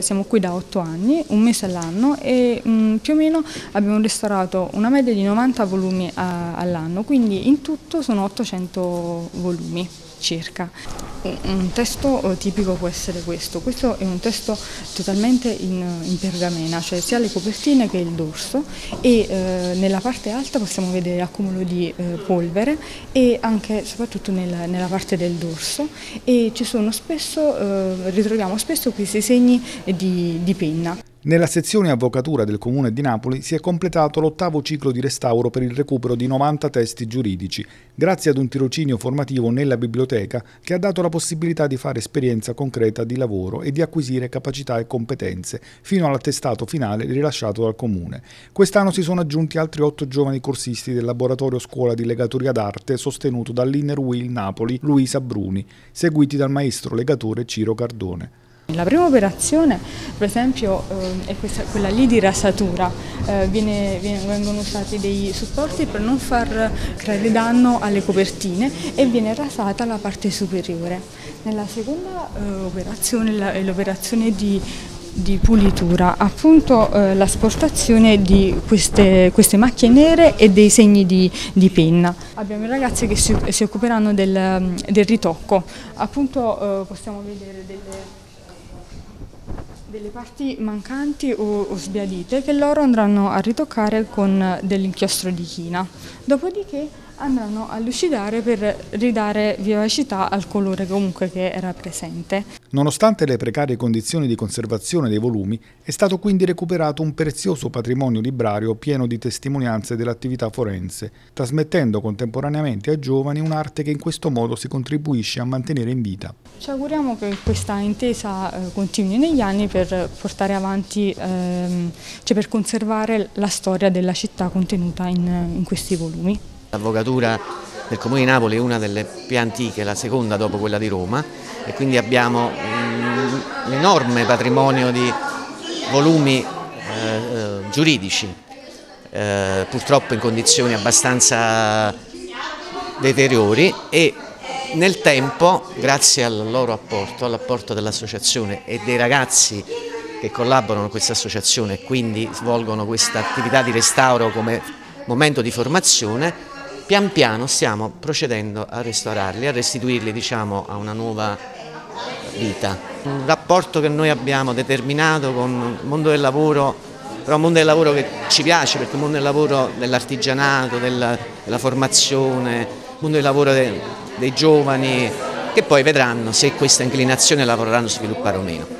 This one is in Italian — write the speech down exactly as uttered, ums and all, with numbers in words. Siamo qui da otto anni, un mese all'anno e mh, più o meno abbiamo restaurato una media di novanta volumi all'anno, quindi in tutto sono ottocento volumi circa. Un, un testo tipico può essere questo, questo è un testo totalmente in, in pergamena, cioè sia le copertine che il dorso e eh, nella parte alta possiamo vedere accumulo di eh, polvere e anche soprattutto nel, nella parte del dorso e ci sono spesso, eh, ritroviamo spesso questi segni Di, di penna. Nella sezione Avvocatura del Comune di Napoli si è completato l'ottavo ciclo di restauro per il recupero di novanta testi giuridici, grazie ad un tirocinio formativo nella biblioteca che ha dato la possibilità di fare esperienza concreta di lavoro e di acquisire capacità e competenze, fino all'attestato finale rilasciato dal Comune. Quest'anno si sono aggiunti altri otto giovani corsisti del Laboratorio-scuola di Legatoria d'arte sostenuto dall'Inner Wheel Napoli Luisa Bruni, seguiti dal maestro legatore Ciro Cardone. La prima operazione, per esempio, è questa, quella lì di rasatura. Viene, vengono usati dei supporti per non far creare danno alle copertine e viene rasata la parte superiore. Nella seconda operazione è l'operazione di, di pulitura, appunto l'asportazione di queste, queste macchie nere e dei segni di, di penna. Abbiamo i ragazzi che si, si occuperanno del, del ritocco, appunto possiamo vedere delle... delle parti mancanti o, o sbiadite che loro andranno a ritoccare con dell'inchiostro di china, dopodiché andranno a lucidare per ridare vivacità al colore comunque che era presente. Nonostante le precarie condizioni di conservazione dei volumi, è stato quindi recuperato un prezioso patrimonio librario pieno di testimonianze dell'attività forense, trasmettendo contemporaneamente ai giovani un'arte che in questo modo si contribuisce a mantenere in vita. Ci auguriamo che questa intesa continui negli anni per Per portare avanti, ehm, cioè per conservare la storia della città contenuta in, in questi volumi. L'Avvocatura del Comune di Napoli è una delle più antiche, la seconda dopo quella di Roma, e quindi abbiamo un, un enorme patrimonio di volumi eh, giuridici, eh, purtroppo in condizioni abbastanza deteriori e nel tempo, grazie al loro apporto, all'apporto dell'associazione e dei ragazzi che collaborano con questa associazione e quindi svolgono questa attività di restauro come momento di formazione, pian piano stiamo procedendo a restaurarli, a restituirli, diciamo, a una nuova vita. Un rapporto che noi abbiamo determinato con il mondo del lavoro, però un mondo del lavoro che ci piace, perché il mondo del lavoro dell'artigianato, della, della formazione, il mondo del lavoro de, dei giovani che poi vedranno se questa inclinazione la vorranno sviluppare o meno.